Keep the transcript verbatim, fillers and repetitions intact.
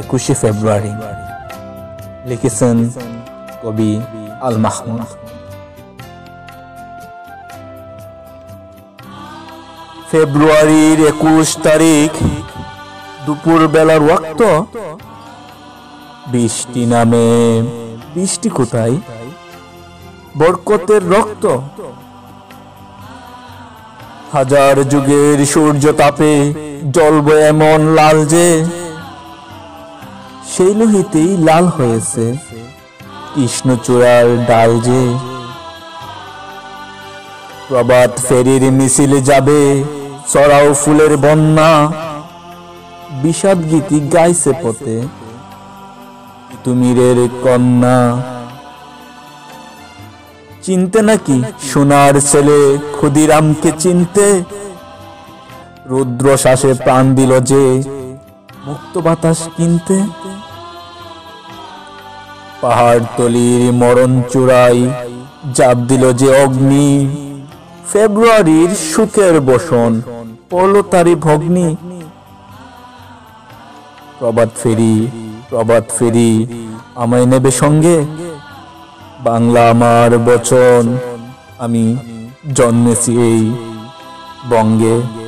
একুশে ফেব্রুয়ারি। লিখেছেন কবি আল মাহমুদ। ফেব্রুয়ারির একুশ তারিখ দুপুর বেলার ওয়াক্ত, বৃষ্টি নামে বৃষ্টি কোথায় বরকতের রক্ত, হাজার যুগের সূর্য তাপে জ্বলব এমন লাল যে সেই লোহিতেই লাল হয়েছে কৃষ্ণচূড়ার ডাল যে। প্রবাদ ফেরির মিছিলে যাবে চড়াও ফুলের বন্যা, বিষাদ গীতি গাইছে পথে তুমিরের কন্যা। চিনতে নাকি সোনার ছেলে ক্ষুদিরামকে চিনতে, রুদ্র শ্বাসে প্রাণ দিল যে মুক্ত বাতাস কিনতে। পাহাড় তলির মরণ চূড়ায় জাপ দিল যে অগ্নি, ফেব্রুয়ারির সুখের বসন পড়ল তারি ভগ্নি। প্রবাদ ফেরি প্রবাদ ফেরি আমায় নেবে সঙ্গে, বাংলা আমার বচন আমি জন্মেছি এই বঙ্গে।